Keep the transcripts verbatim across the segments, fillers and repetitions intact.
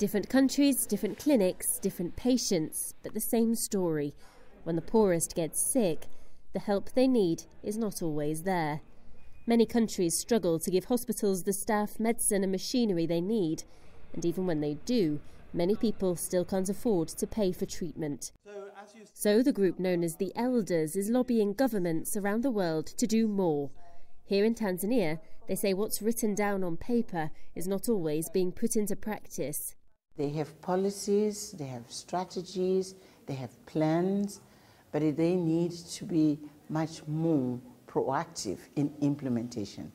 Different countries, different clinics, different patients, but the same story. When the poorest gets sick, the help they need is not always there. Many countries struggle to give hospitals the staff, medicine and machinery they need, and even when they do, many people still can't afford to pay for treatment. So the group known as the Elders is lobbying governments around the world to do more. Here in Tanzania, they say what's written down on paper is not always being put into practice. They have policies, they have strategies, they have plans, but they need to be much more proactive in implementation,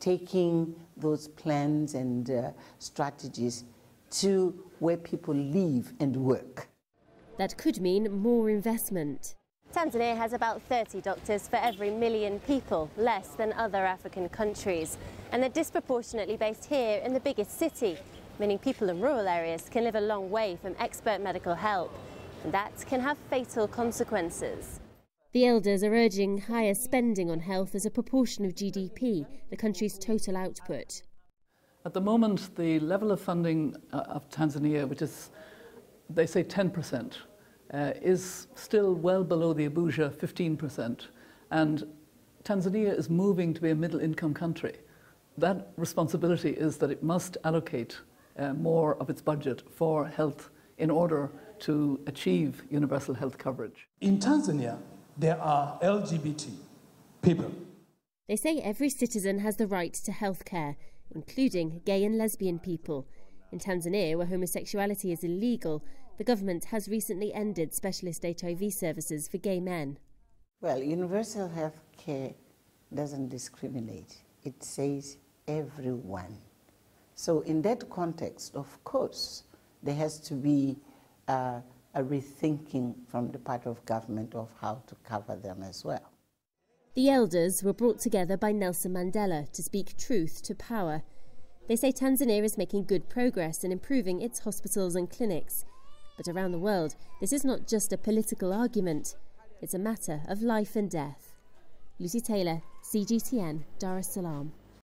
taking those plans and uh, strategies to where people live and work. That could mean more investment. Tanzania has about thirty doctors for every million people, less than other African countries. And they're disproportionately based here in the biggest city, meaning people in rural areas can live a long way from expert medical help. And that can have fatal consequences. The Elders are urging higher spending on health as a proportion of G D P, the country's total output. At the moment, the level of funding of Tanzania, which is, they say ten percent, uh, is still well below the Abuja fifteen percent. And Tanzania is moving to be a middle-income country. That responsibility is that it must allocate uh, more of its budget for health in order to achieve universal health coverage. In Tanzania, there are L G B T people. They say every citizen has the right to health care, including gay and lesbian people. In Tanzania, where homosexuality is illegal, the government has recently ended specialist H I V services for gay men. Well, universal health care doesn't discriminate. It says everyone. So in that context, of course, there has to be Uh, a rethinking from the part of government of how to cover them as well. The Elders were brought together by Nelson Mandela to speak truth to power. They say Tanzania is making good progress in improving its hospitals and clinics. But around the world, this is not just a political argument. It's a matter of life and death. Lucy Taylor, C G T N, Dar es Salaam.